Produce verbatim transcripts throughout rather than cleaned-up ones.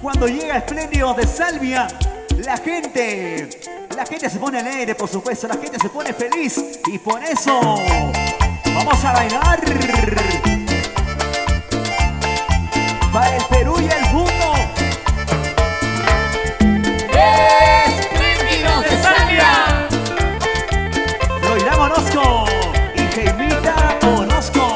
Cuando llega Espléndidos de Salvia, la gente, la gente se pone alegre, por supuesto, la gente se pone feliz. Y por eso, vamos a bailar para el Perú y el mundo. Espléndidos de Salvia. Lo irá Monosco y Jaimita Monosco.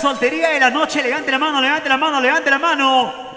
Soltería de la noche, levante la mano, levante la mano, levante la mano.